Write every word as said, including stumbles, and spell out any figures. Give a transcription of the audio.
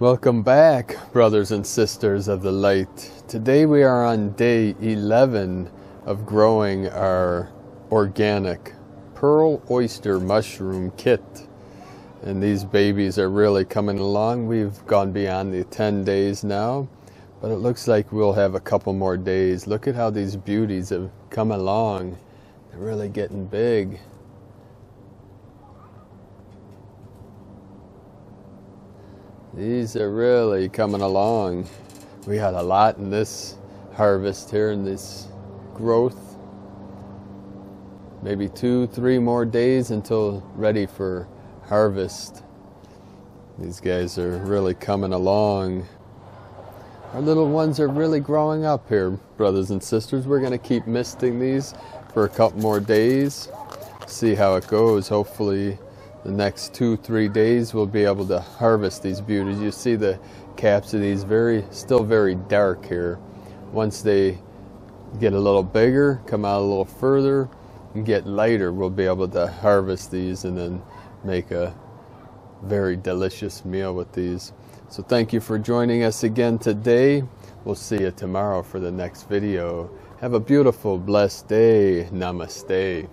Welcome back, brothers and sisters of the light. Today we are on day eleven of growing our organic pearl oyster mushroom kit. And these babies are really coming along. We've gone beyond the ten days now, but it looks like we'll have a couple more days. Look at how these beauties have come along. They're really getting big. These are really coming along. We had a lot in this harvest here, in this growth. Maybe two, three more days until ready for harvest. These guys are really coming along. Our little ones are really growing up here, brothers and sisters. We're going to keep misting these for a couple more days. See how it goes. Hopefully the next two, three days we'll be able to harvest these beauties. You see the caps of these very, still very dark here. Once they get a little bigger, come out a little further, and get lighter, we'll be able to harvest these and then make a very delicious meal with these. So thank you for joining us again today. We'll see you tomorrow for the next video. Have a beautiful, blessed day. Namaste.